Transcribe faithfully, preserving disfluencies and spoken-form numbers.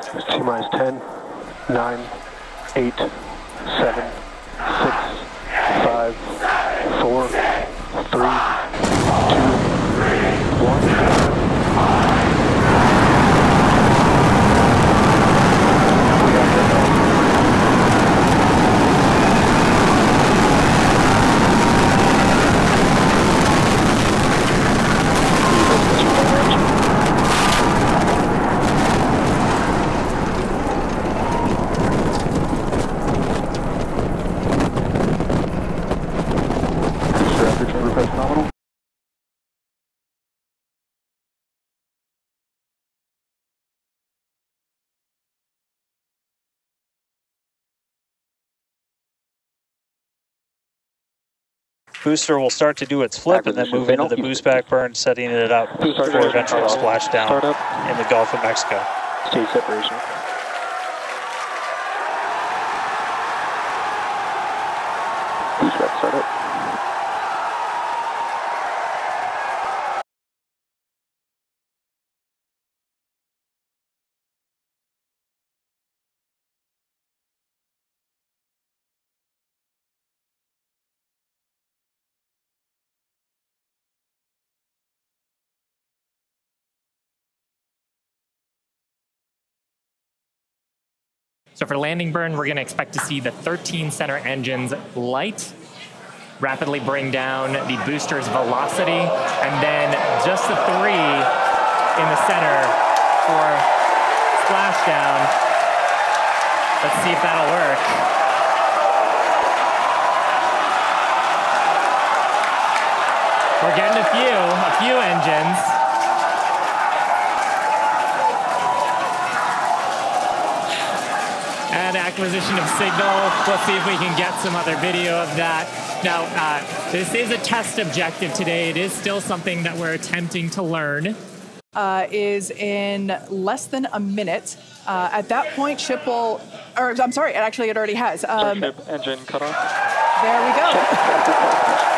T minus ten, nine, eight, seven, six, five, four, three, two, one. Booster will start to do its flip and then move into the boost back burn, setting it up for eventual splashdown in the Gulf of Mexico. Stage separation. Boost back startup. So for landing burn, we're going to expect to see the thirteen center engines light, rapidly bring down the booster's velocity, and then just the three in the center for splashdown. Let's see if that'll work. We're getting a few, a few engines. And acquisition of signal. Let's see if we can get some other video of that. Now, uh, this is a test objective today. It is still something that we're attempting to learn. Uh, is in less than a minute. Uh, at that point, ship will, or I'm sorry, actually it already has. Um, ship engine cutoff. There we go.